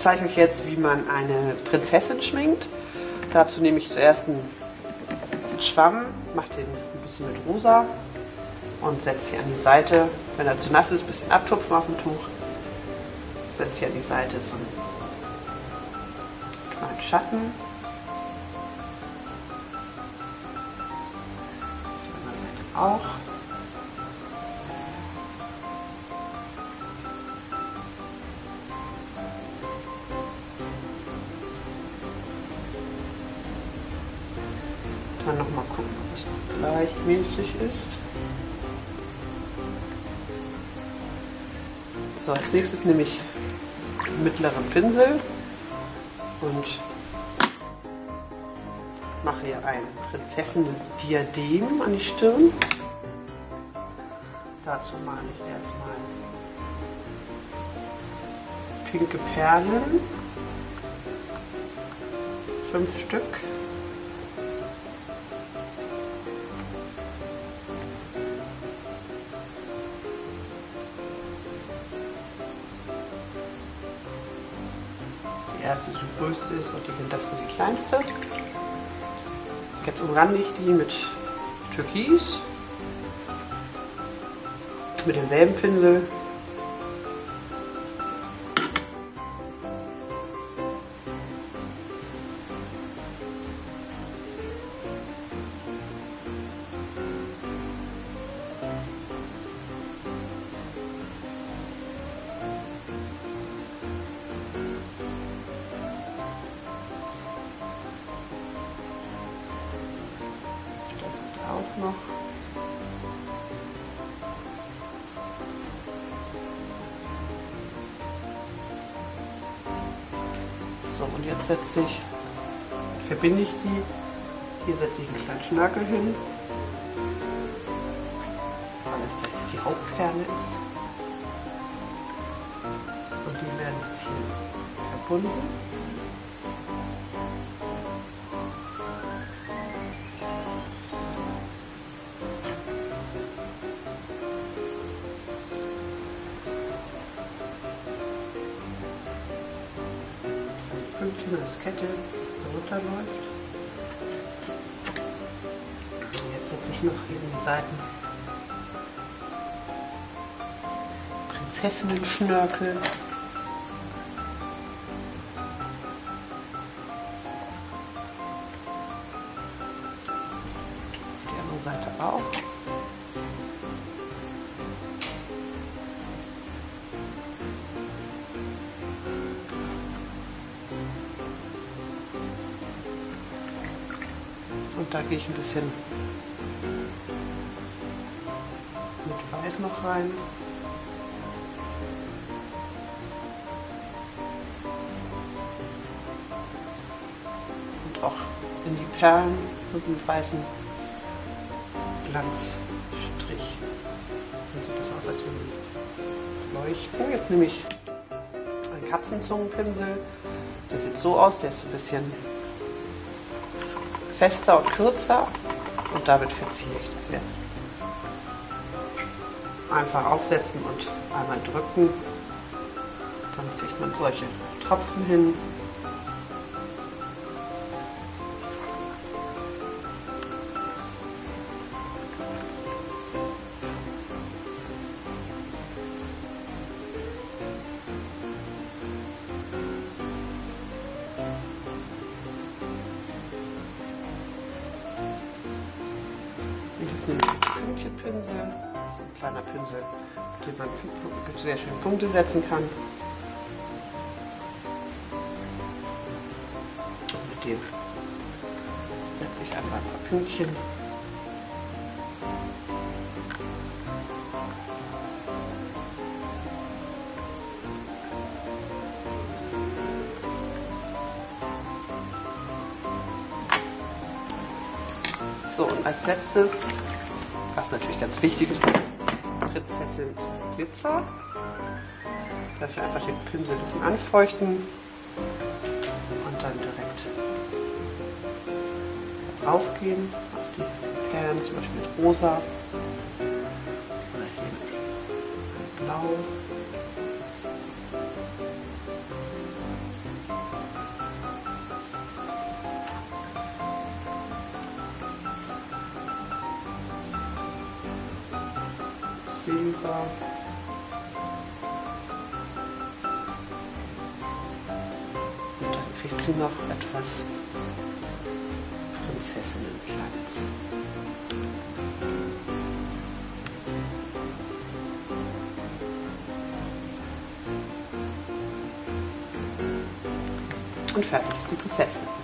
zeige euch jetzt, wie man eine Prinzessin schminkt. Dazu nehme ich zuerst einen Schwamm, mache den ein bisschen mit rosa und setze ihn an die Seite. Wenn er zu nass ist, ein bisschen abtupfen auf dem Tuch. Setze ich an die Seite so einen kleinen Schatten. Die andere Seite auch. Dann nochmal gucken, ob es gleichmäßig ist. So, als nächstes nehme ich einen mittleren Pinsel und mache hier ein Prinzessinnen-Diadem an die Stirn. Dazu male ich erstmal pinke Perlen, 5 Stück. Die erste, die größte ist, und die hinterste, die kleinste. Jetzt umrande ich die mit Türkis, mit demselben Pinsel. Auch noch. So, und jetzt verbinde ich die. Hier setze ich einen kleinen Schnörkel hin, weil es die Hauptperle ist. Und die werden jetzt hier verbunden. Dass die Kette runterläuft. Jetzt setze ich noch eben die Seiten Prinzessinnen-Schnörkel. Die andere Seite auch. Und da gehe ich ein bisschen mit Weiß noch rein. Und auch in die Perlen mit einem weißen Glanzstrich. Dann sieht das aus, als wenn sie leuchten. Jetzt nehme ich einen Katzenzungenpinsel. Der sieht so aus, der ist so ein bisschen fester und kürzer, und damit verziehe ich das jetzt. Einfach aufsetzen und einmal drücken, dann kriegt man solche Tropfen hin. Pinsel. Das ist ein kleiner Pinsel, mit dem man sehr schön Punkte setzen kann. Und mit dem setze ich einfach ein paar Pünktchen. So, und als letztes, was natürlich ganz wichtig ist, Prinzessin ist der Glitzer. Dafür einfach den Pinsel ein bisschen anfeuchten und dann direkt draufgehen auf die Perlen, zum Beispiel mit rosa oder hier mit blau. Silber. Und dann kriegt sie noch etwas Prinzessinnenkleids. Und fertig ist die Prinzessin.